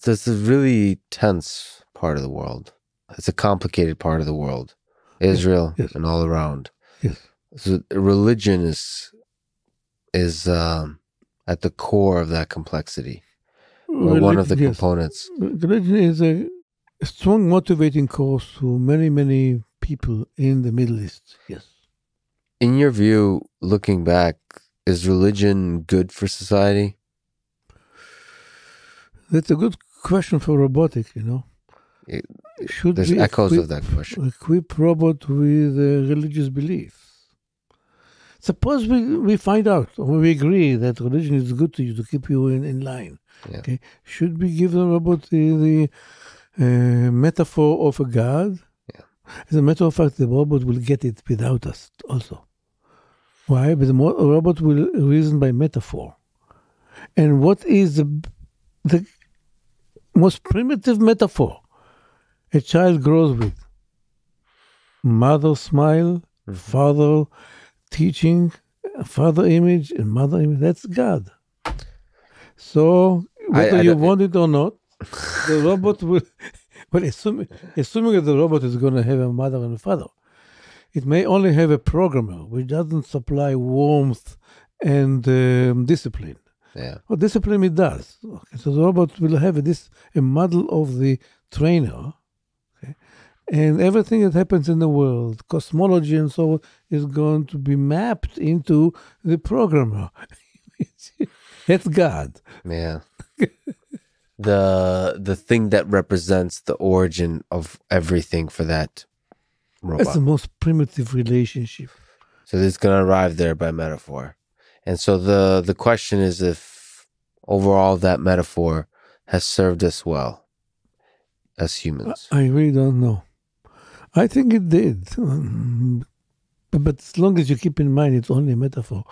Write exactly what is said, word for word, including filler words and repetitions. So it's a really tense part of the world. It's a complicated part of the world, Israel, yes, yes, and all around. Yes. So religion is is um, at the core of that complexity, religion, one of the yes. components. Religion is a strong motivating cause to many, many people in the Middle East, yes. In your view, looking back, is religion good for society? That's a good question for robotics, you know. It, Should there's echoes equip, of that question. Equip robot with uh, religious beliefs. Suppose we, we find out, or we agree that religion is good to you, to keep you in, in line. Yeah. Okay? Should we give the robot the, the uh, metaphor of a god? Yeah. As a matter of fact, the robot will get it without us also. Why? But the more, a robot will reason by metaphor. And what is the, the most primitive metaphor a child grows with? Mother smile, father teaching, father image, and mother image. That's God. So whether I, I you want it or not, the robot will, well, assuming, assuming that the robot is going to have a mother and a father, it may only have a programmer which doesn't supply warmth and um, discipline. Yeah. Well, discipline it does. Okay, so the robot will have this, a model of the trainer, okay? And everything that happens in the world, cosmology and so on, is going to be mapped into the programmer. That's God. Yeah. the the thing that represents the origin of everything for that robot. That's the most primitive relationship. So it's going to arrive there by metaphor. And so the, the question is if overall that metaphor has served us well as humans. I really don't know. I think it did. Um, but as long as you keep in mind it's only a metaphor.